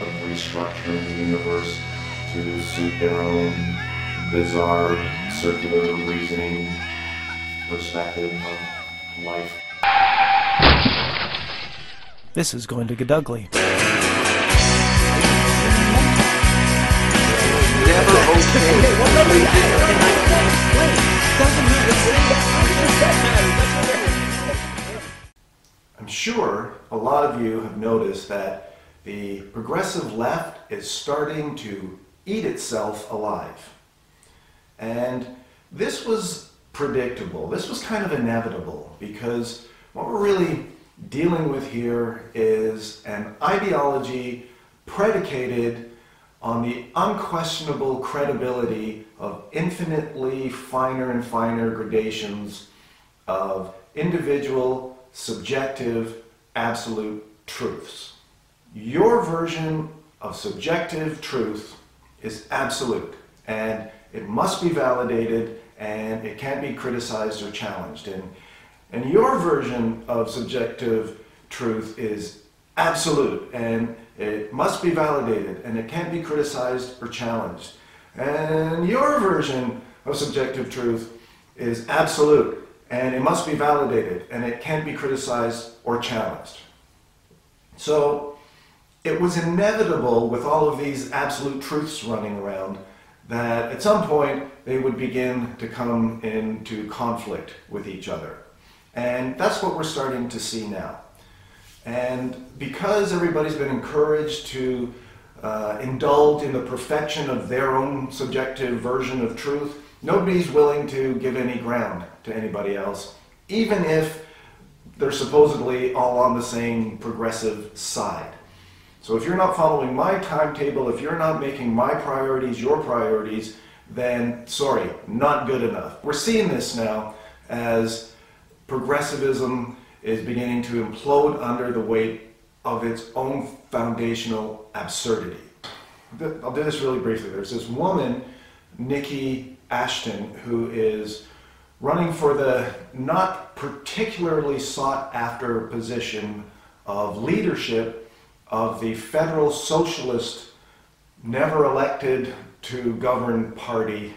of restructuring the universe to suit their own bizarre, circular reasoning perspective of life. This is going to get ugly. Never okay. I'm sure a lot of you have noticed that the progressive left is starting to eat itself alive. And this was predictable. This was kind of inevitable, because what we're really dealing with here is an ideology predicated on the unquestionable credibility of infinitely finer and finer gradations of individual, subjective, absolute truths. Your version of subjective truth is absolute, and it must be validated, and it can't be criticized or challenged. And your version of subjective truth is absolute, and it must be validated, and it can't be criticized or challenged. And your version of subjective truth is absolute, and it must be validated, and it can't be criticized or challenged. So it was inevitable, with all of these absolute truths running around, that at some point they would begin to come into conflict with each other. And that's what we're starting to see now. And because everybody's been encouraged to indulge in the perfection of their own subjective version of truth, nobody's willing to give any ground to anybody else, even if they're supposedly all on the same progressive side. So if you're not following my timetable, if you're not making my priorities your priorities, then sorry, not good enough. We're seeing this now as progressivism is beginning to implode under the weight of its own foundational absurdity. I'll do this really briefly. There's this woman, Niki Ashton, who is running for the not particularly sought after position of leadership of the federal socialist, never elected to govern party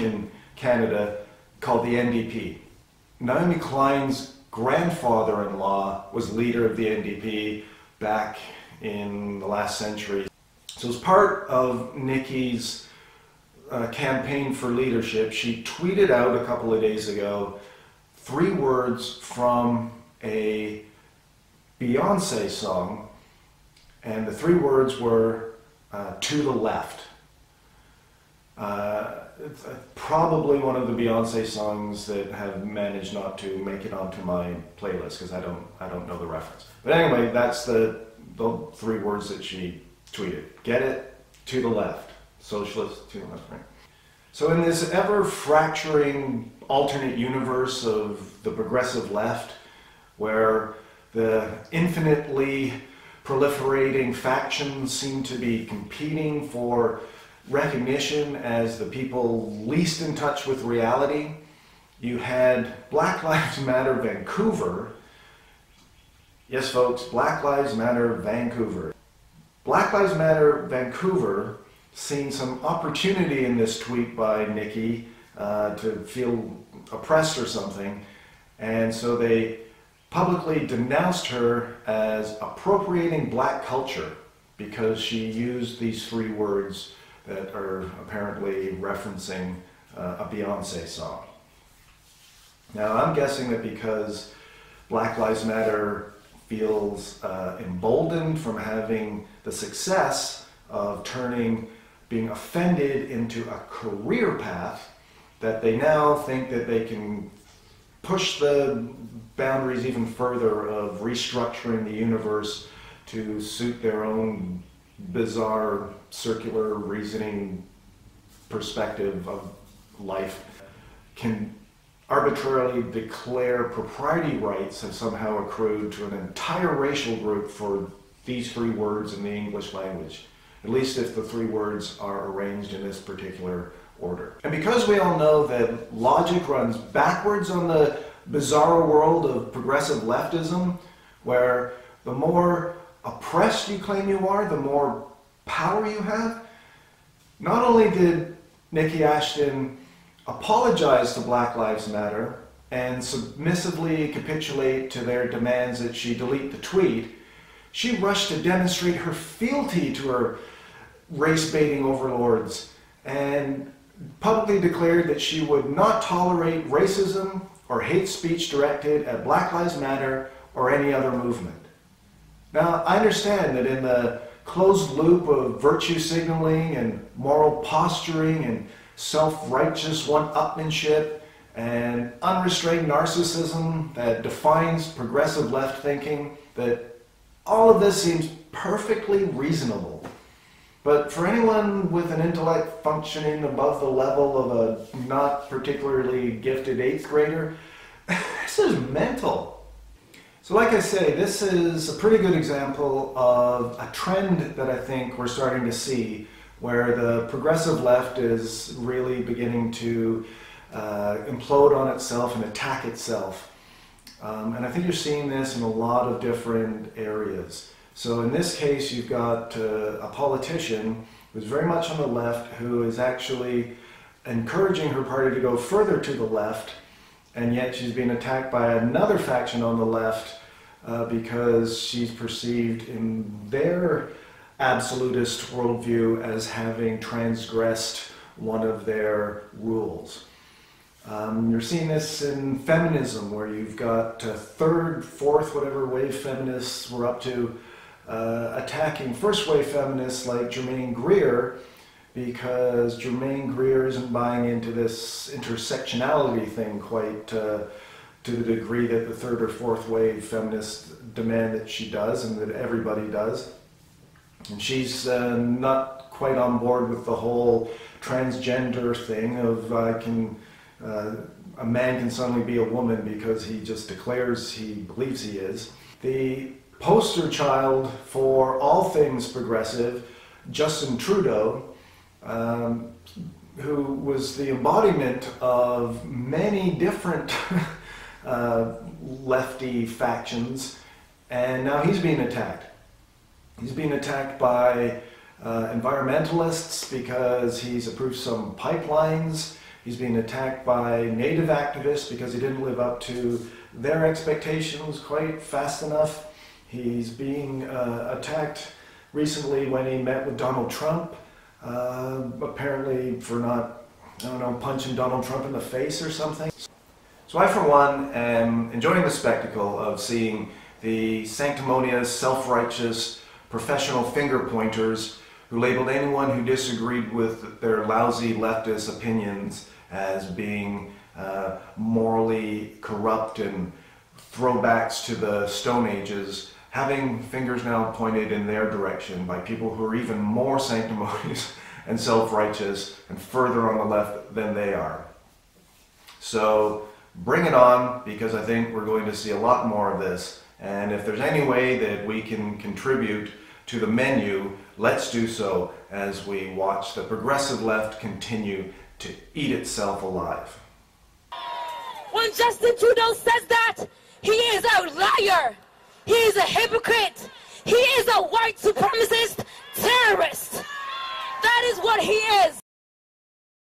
in Canada called the NDP. Naomi Klein's grandfather-in-law was leader of the NDP back in the last century. So as part of Niki's campaign for leadership, she tweeted out a couple of days ago 3 words from a Beyoncé song, and the 3 words were to the left. It's probably one of the Beyoncé songs that have managed not to make it onto my playlist, because I don't know the reference. But anyway, that's the 3 words that she tweeted. Get it? To the left. Socialist, to the left, right? So in this ever-fracturing alternate universe of the progressive left, where the infinitely proliferating factions seem to be competing for recognition as the people least in touch with reality, you had Black Lives Matter Vancouver. Yes, folks, Black Lives Matter Vancouver. Black Lives Matter Vancouver seen some opportunity in this tweet by Niki to feel oppressed or something, and so they publicly denounced her as appropriating black culture because she used these 3 words that are apparently referencing a Beyoncé song. Now, I'm guessing that because Black Lives Matter feels emboldened from having the success of turning being offended into a career path, that they now think that they can push the boundaries even further of restructuring the universe to suit their own bizarre, circular reasoning perspective of life, can arbitrarily declare propriety rights have somehow accrued to an entire racial group for these 3 words in the English language, at least if the 3 words are arranged in this particular order. And because we all know that logic runs backwards on the bizarre world of progressive leftism, where the more oppressed you claim you are, the more power you have. Not only did Niki Ashton apologize to Black Lives Matter and submissively capitulate to their demands that she delete the tweet, she rushed to demonstrate her fealty to her race-baiting overlords and publicly declared that she would not tolerate racism or hate speech directed at Black Lives Matter or any other movement. Now, I understand that in the closed loop of virtue signaling and moral posturing and self-righteous one-upmanship and unrestrained narcissism that defines progressive left thinking, that all of this seems perfectly reasonable. But for anyone with an intellect functioning above the level of a not particularly gifted 8th grader, this is mental. So like I say, this is a pretty good example of a trend that I think we're starting to see, where the progressive left is really beginning to implode on itself and attack itself. And I think you're seeing this in a lot of different areas. So in this case, you've got a politician who's very much on the left, who is actually encouraging her party to go further to the left, and yet she's being attacked by another faction on the left because she's perceived in their absolutist worldview as having transgressed one of their rules. You're seeing this in feminism, where you've got third, fourth, whatever wave feminists we're up to, attacking first wave feminists like Germaine Greer, because Germaine Greer isn't buying into this intersectionality thing quite to the degree that the third or fourth wave feminists demand that she does and that everybody does. And she's not quite on board with the whole transgender thing of a man can suddenly be a woman because he just declares he believes he is. The poster child for all things progressive, Justin Trudeau, who was the embodiment of many different lefty factions, and now he's being attacked. He's being attacked by environmentalists because he's approved some pipelines. He's being attacked by Native activists because he didn't live up to their expectations quite fast enough. He's being attacked recently when he met with Donald Trump, apparently for not, I don't know, punching Donald Trump in the face or something. So I, for one, am enjoying the spectacle of seeing the sanctimonious, self-righteous, professional finger pointers who labeled anyone who disagreed with their lousy leftist opinions as being morally corrupt and throwbacks to the Stone Ages, having fingers now pointed in their direction by people who are even more sanctimonious and self-righteous and further on the left than they are. So bring it on, because I think we're going to see a lot more of this, and if there's any way that we can contribute to the menu, let's do so as we watch the progressive left continue to eat itself alive. When Justin Trudeau says that, he is a liar. He is a hypocrite. He is a white supremacist terrorist. That is what he is.